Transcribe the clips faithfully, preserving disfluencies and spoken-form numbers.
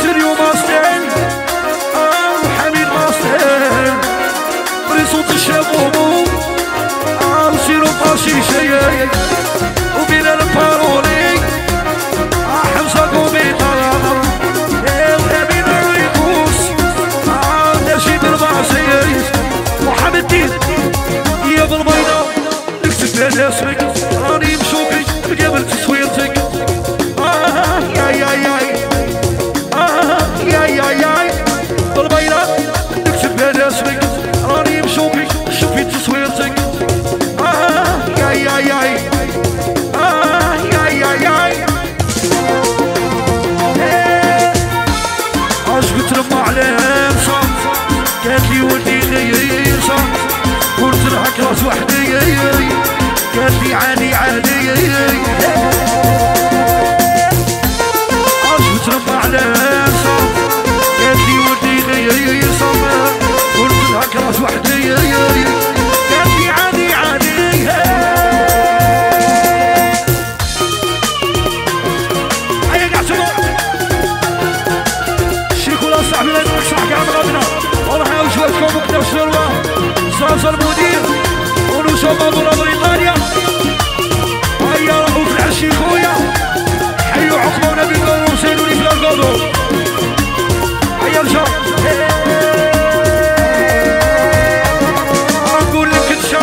سيريو ماسيم آه وحميد ماسيم بريصوت الشاب وهموم آه وسيرو طاشي شاي وبلال الباروني آه حمزة قوميطة إيه وأمين الريقوس آه نجيب البعزيز محمد الدين يا بالبيضة نكتب لها اسمك راني مشوقي بقبل تصويرتك آه يا يا يا راس وحدي قال لي عالي عالي عجبت ربع على صوب قال لي ودي صوب قلت لك راس وحدي قال لي عالي عالي هيا قاع شغل شيكو لا صاحبي لا نصح كاع بغانا ونحاول شوفكم وقت الشروه زازا المدير شباب بريطانيا هيا راحوا في العشي خويا حيوا عقبونا بالدور وسالوني في القدور هيا رجع نقول لك انت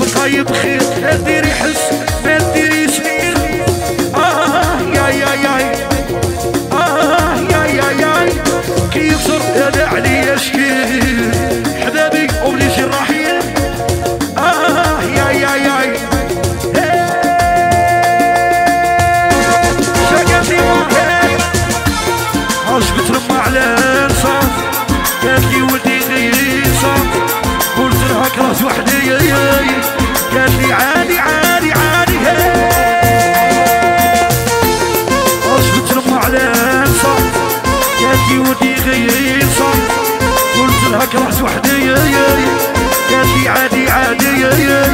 بقاي بخير لا ديري حس ما ديري سنين اه يا يا يا اه يا يا يا كي يكسر هذا عليا شكيل حبابي وبلي جراحي راس وحدي قال لي عالي عالي عالي اجبت رمى على صوت قال لي ودي غير صوت قلت لهاك راس وحدي قال لي عالي عالي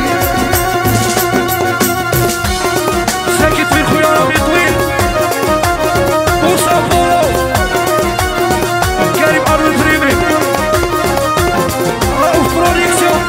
ساكت في خويا رامي طويل وصافو كريم عرض ريبي رؤوف برودكسيون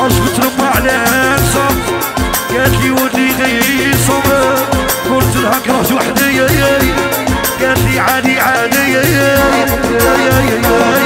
عجبت ربي على نفسها قالت لي ولدي غيصوم قلت لها كرهت وحدي قالت لي عادي عادي